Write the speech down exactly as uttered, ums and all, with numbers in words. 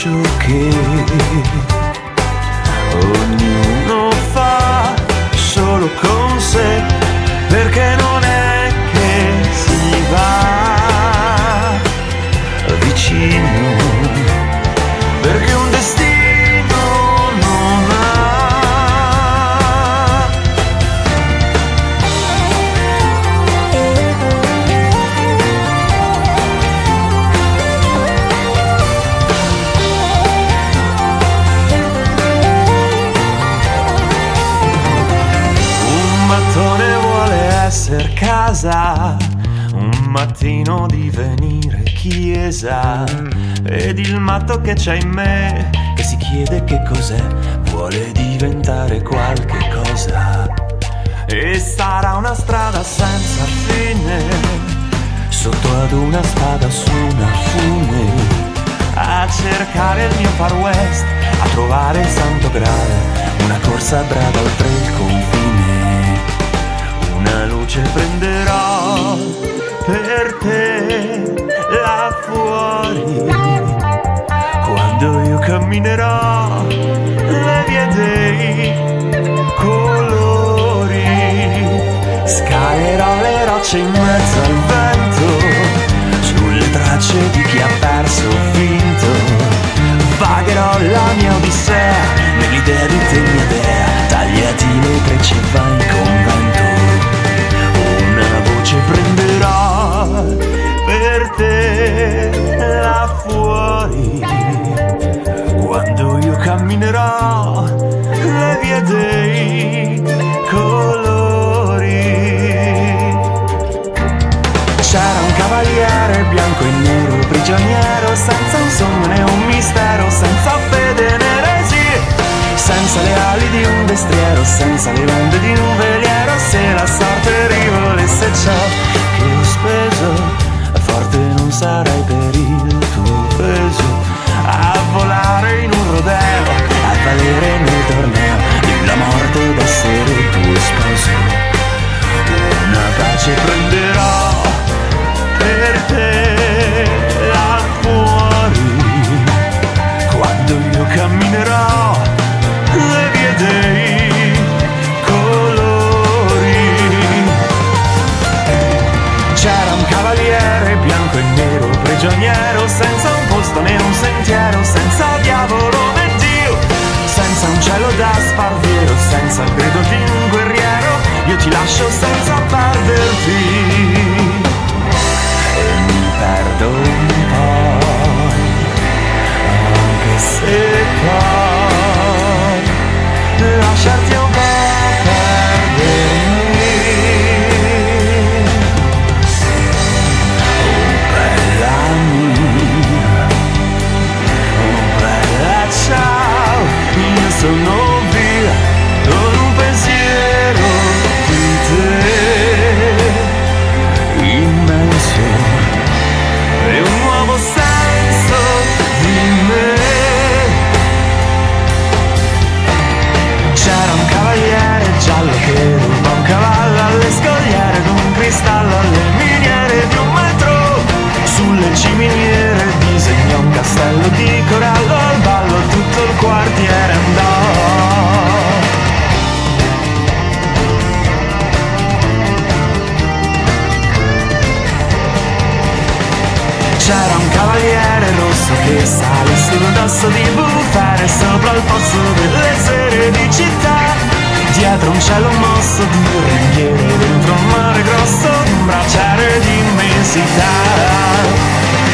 choqué. Ognuno fa solo con sé, perché non è che si va vicino, perché un destino non ha. Un mattone vuole essere casa, un mattino divenire chiesa, ed il matto che c'è in me, che si chiede che cos'è, vuole diventare qualche cosa. E sarà una strada senza fine, sotto ad una spada su una fune, a cercare il mio far west, a trovare il santo graal, una corsa brava oltre il confine. Una luce prenderò per te là fuori, quando io camminerò le vie dei colori, scalerò le rocce in mezzo al vento, sulle tracce di chi ha perso o vinto, vagherò la mia odissea, nell'idea di te mia dea, tagliati le trecce e vai in convento, una voce prenderò per te là fuori, quando io camminerò le vie dei colori. C'era un cavaliere bianco e nero, prigioniero, senza un sogno né un mistero, senza fede né resie, senza le ali di un destriero, senza le onde di un veliero. Se la sorte rivolesse ciò che ho speso, forte non sarai per il tuo peso, a volare in un rodeo, a valere nel torneo, della morte d'essere il tuo sposo. Una pace prenderò per te là fuori, quando io camminerò le vie dei colori. C'era un cavaliere bianco e nero, prigioniero, senza un posto né un sentiero, senza diavolo né Dio, senza un cielo da sparviero, senza il grido di un guerriero. Io ti lascio senza perderti e mi perdo un po', anche se poi lasciarti un po' perdermi. Ciao, io sono via con un pensiero di te immenso e un nuovo senso di me. C'era un cavaliere giallo che ruba un cavallo alle scogliere, con un cristallo alle miniere di un metro, sulle ciminiere disegnò un castello di corallo, al ballo tutto il quartiere andò. C'era un cavaliere rosso che sale sull'osso di bufere, sopra il pozzo delle sere di città, dietro un cielo mosso di ringhiere, dentro un mare grosso, un bracciare di immensità.